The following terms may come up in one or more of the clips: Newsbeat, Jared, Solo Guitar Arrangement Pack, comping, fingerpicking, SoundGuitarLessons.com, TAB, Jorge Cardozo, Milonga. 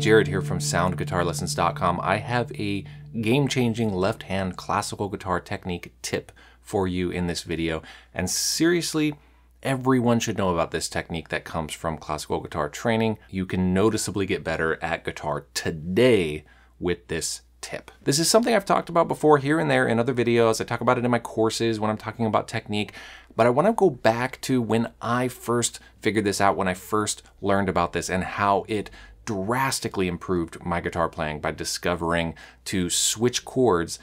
Jared here from SoundGuitarLessons.com. I have a game-changing left-hand classical guitar technique tip for you in this video. And seriously, everyone should know about this technique that comes from classical guitar training. You can noticeably get better at guitar today with this tip. This is something I've talked about before here and there in other videos. I talk about it in my courses when I'm talking about technique, but I want to go back to when I first figured this out, when I first learned about this and how it drastically improved my guitar playing by discovering to switch chords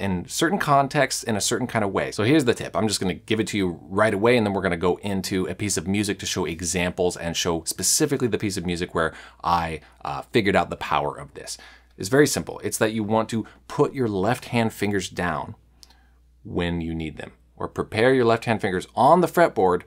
in certain contexts in a certain kind of way. So here's the tip. I'm just going to give it to you right away, and then we're going to go into a piece of music to show examples and show specifically the piece of music where I figured out the power of this. It's very simple. It's that you want to put your left hand fingers down when you need them, or prepare your left hand fingers on the fretboard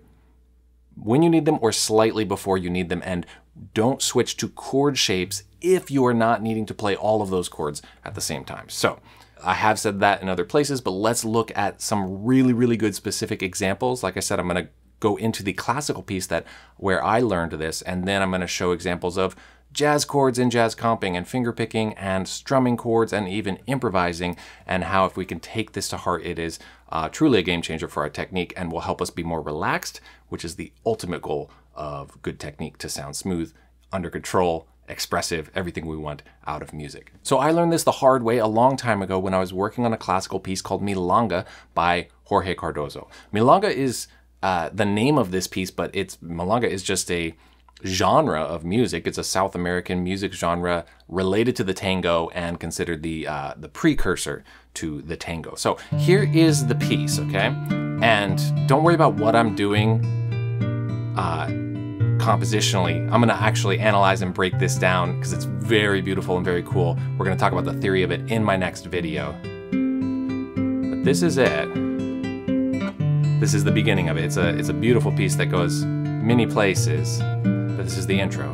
when you need them or slightly before you need them, and don't switch to chord shapes if you are not needing to play all of those chords at the same time. So I have said that in other places, but let's look at some really, really good specific examples. Like I said, I'm going to go into the classical piece that where I learned this, and then I'm going to show examples of jazz chords in jazz comping and finger picking and strumming chords and even improvising, and how if we can take this to heart, it is truly a game changer for our technique and will help us be more relaxed, which is the ultimate goal of good technique: to sound smooth, under control, expressive, everything we want out of music. So I learned this the hard way a long time ago when I was working on a classical piece called Milonga by Jorge Cardozo. Milonga is the name of this piece, but Milonga is just a genre of music. It's a South American music genre related to the tango and considered the precursor to the tango. So here is the piece, okay? And don't worry about what I'm doing compositionally. I'm going to actually analyze and break this down because it's very beautiful and very cool. We're going to talk about the theory of it in my next video. But this is it. This is the beginning of it. It's a beautiful piece that goes many places. But this is the intro.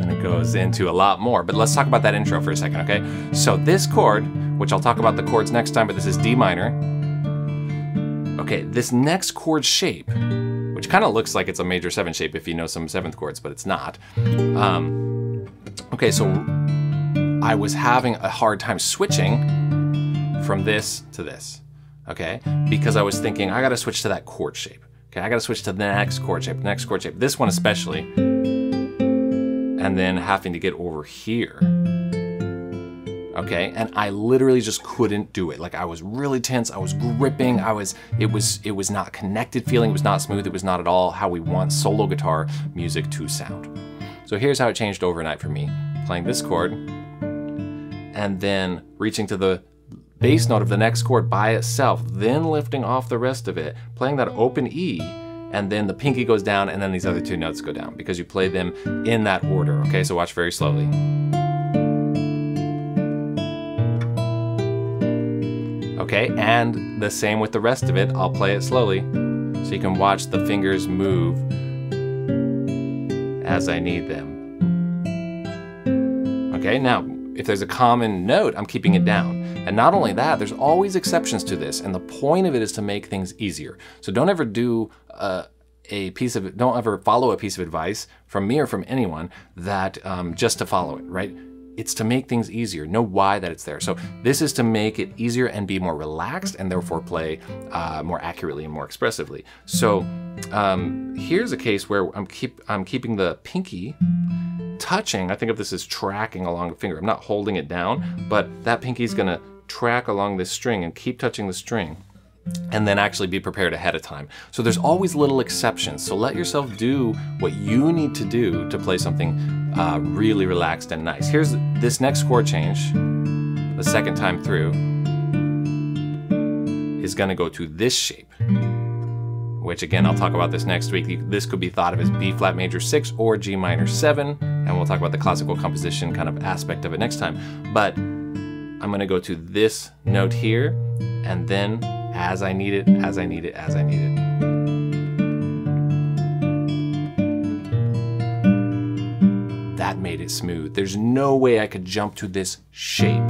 And it goes into a lot more, but let's talk about that intro for a second, okay? So this chord, which I'll talk about the chords next time, but this is D minor. Okay, this next chord shape, which kind of looks like it's a major 7 shape if you know some 7th chords, but it's not. Okay, so I was having a hard time switching from this to this, okay? Because I was thinking, I gotta switch to that chord shape. Okay, I gotta switch to the next chord shape, next chord shape, this one especially. And then having to get over here. Okay, and I literally just couldn't do it. Like I was really tense, I was gripping, it was not connected feeling, it was not smooth, it was not at all how we want solo guitar music to sound. So here's how it changed overnight for me. Playing this chord, and then reaching to the bass note of the next chord by itself, then lifting off the rest of it, playing that open E, and then the pinky goes down, and then these other two notes go down because you play them in that order, okay? So watch very slowly. Okay, and the same with the rest of it. I'll play it slowly so you can watch the fingers move as I need them. Okay, now if there's a common note, I'm keeping it down. And not only that, there's always exceptions to this, and the point of it is to make things easier. So don't ever do don't ever follow a piece of advice from me or from anyone that just to follow it, right? It's to make things easier. Know why that it's there. So this is to make it easier and be more relaxed, and therefore play more accurately and more expressively. So here's a case where I'm keeping the pinky touching. I think of this as tracking along the finger. I'm not holding it down, but that pinky's gonna track along this string and keep touching the string, and then actually be prepared ahead of time. So there's always little exceptions. So let yourself do what you need to do to play something really relaxed and nice. Here's this next chord change, the second time through, is gonna go to this shape, which again, I'll talk about this next week. This could be thought of as B flat major 6 or G minor 7, and we'll talk about the classical composition kind of aspect of it next time. But I'm gonna go to this note here, and then as I need it, as I need it, as I need it. That made it smooth. There's no way I could jump to this shape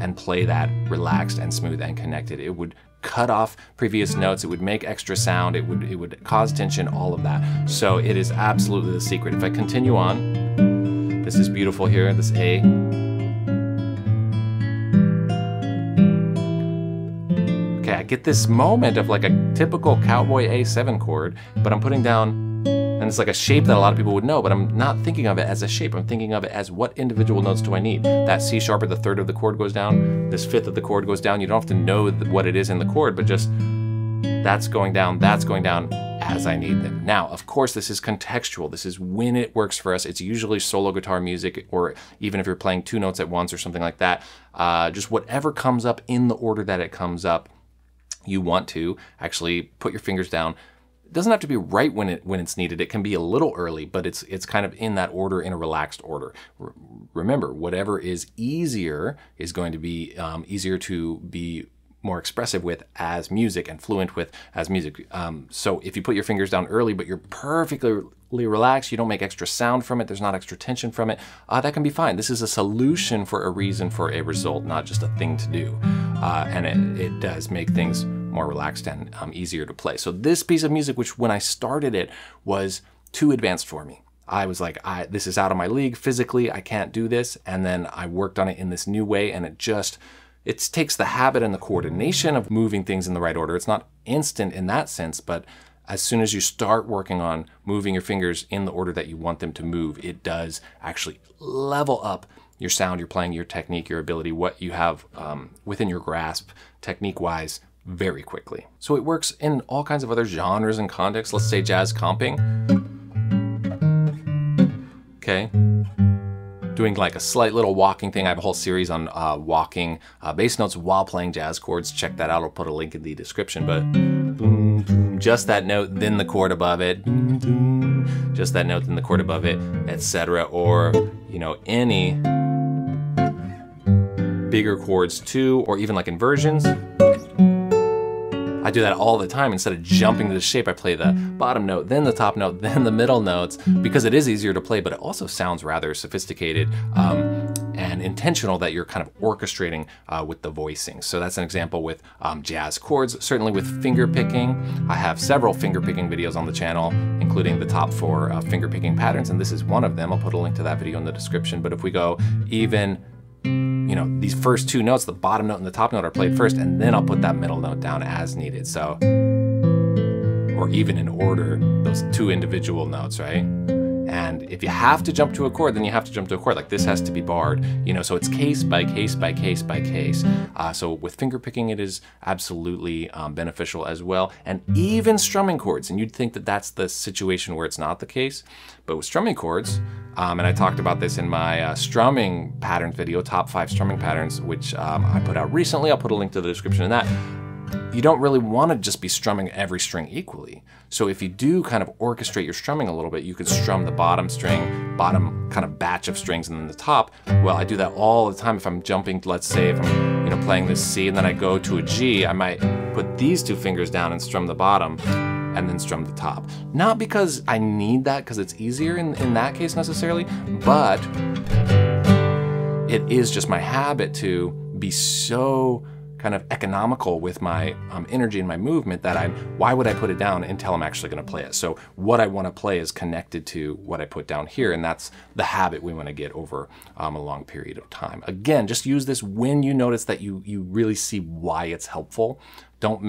and play that relaxed and smooth and connected. It would cut off previous notes, it would make extra sound, it would cause tension, all of that. So it is absolutely the secret. If I continue on, this is beautiful here, this A. Okay, I get this moment of like a typical cowboy A7 chord, but I'm putting down, and it's like a shape that a lot of people would know, but I'm not thinking of it as a shape. I'm thinking of it as what individual notes do I need? That C sharp at the third of the chord goes down, this fifth of the chord goes down. You don't have to know what it is in the chord, but just that's going down as I need them. Now, of course, this is contextual. This is when it works for us. It's usually solo guitar music, or even if you're playing two notes at once or something like that, just whatever comes up in the order that it comes up, you want to actually put your fingers down. It doesn't have to be right when it's needed. It can be a little early, but it's kind of in that order, in a relaxed order. Remember, whatever is easier is going to be easier to be more expressive with as music and fluent with as music. So if you put your fingers down early, but you're perfectly relaxed, you don't make extra sound from it, there's not extra tension from it, that can be fine. This is a solution for a reason, for a result, not just a thing to do. And it does make things more relaxed and easier to play. So this piece of music, which when I started it was too advanced for me. I was like, this is out of my league physically, I can't do this. And then I worked on it in this new way, and it takes the habit and the coordination of moving things in the right order. It's not instant in that sense, but as soon as you start working on moving your fingers in the order that you want them to move, it does actually level up your sound, your playing, your technique, your ability, what you have within your grasp technique-wise, very quickly. So it works in all kinds of other genres and contexts. Let's say jazz comping. Okay. Doing like a slight little walking thing. I have a whole series on walking bass notes while playing jazz chords. Check that out. I'll put a link in the description, but boom, boom, just that note, then the chord above it, boom, boom, just that note, then the chord above it, etc. Or, you know, any bigger chords too, or even like inversions. I do that all the time. Instead of jumping to the shape, I play the bottom note, then the top note, then the middle notes, because it is easier to play, but it also sounds rather sophisticated and intentional that you're kind of orchestrating with the voicing. So that's an example with jazz chords, certainly with finger picking. I have several finger picking videos on the channel, including the top 4 finger picking patterns, and this is one of them. I'll put a link to that video in the description. But if we go even, you know, these first two notes, the bottom note and the top note are played first, and then I'll put that middle note down as needed. So, or even in order, those two individual notes, right? And if you have to jump to a chord, then you have to jump to a chord. Like this has to be barred, you know, so it's case by case by case by case. So with finger picking, it is absolutely beneficial as well. And even strumming chords, and you'd think that that's the situation where it's not the case, but with strumming chords, and I talked about this in my strumming patterns video, top 5 strumming patterns, which I put out recently. I'll put a link to the description in that. You don't really want to just be strumming every string equally. So if you do kind of orchestrate your strumming a little bit, you can strum the bottom string, bottom kind of batch of strings, and then the top. Well, I do that all the time. If I'm jumping, let's say if I'm, you know, playing this C and then I go to a G, I might put these two fingers down and strum the bottom and then strum the top. Not because I need that, because it's easier in that case necessarily, but it is just my habit to be so kind of economical with my energy and my movement that why would I put it down until I'm actually gonna play it? So what I wanna play is connected to what I put down here, and that's the habit we wanna get over a long period of time. Again, just use this when you notice that you really see why it's helpful. Don't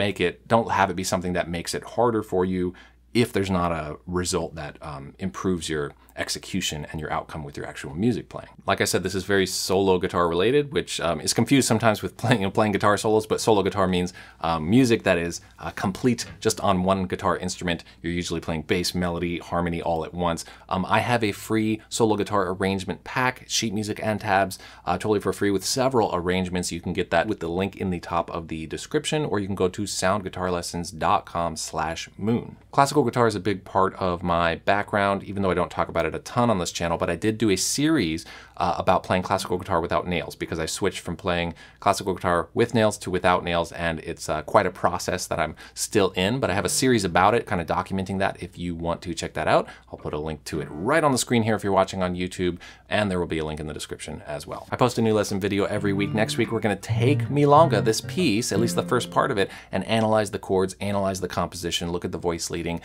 have it be something that makes it harder for you if there's not a result that improves your execution and your outcome with your actual music playing. Like I said, this is very solo guitar related, which is confused sometimes with playing guitar solos, but solo guitar means music that is complete just on one guitar instrument. You're usually playing bass, melody, harmony all at once. I have a free solo guitar arrangement pack, sheet music and tabs, totally for free with several arrangements. You can get that with the link in the top of the description, or you can go to SoundGuitarLessons.com/moon. Classical guitar is a big part of my background, even though I don't talk about it a ton on this channel, but I did do a series about playing classical guitar without nails, because I switched from playing classical guitar with nails to without nails, and it's quite a process that I'm still in, but I have a series about it kind of documenting that. If you want to check that out, I'll put a link to it right on the screen here if you're watching on YouTube, and there will be a link in the description as well. I post a new lesson video every week. Next week we're going to take Milonga, this piece, at least the first part of it, and analyze the chords, analyze the composition, look at the voice leading.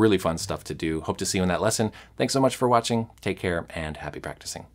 Really fun stuff to do. Hope to see you in that lesson. Thanks so much for watching. Take care and happy practicing.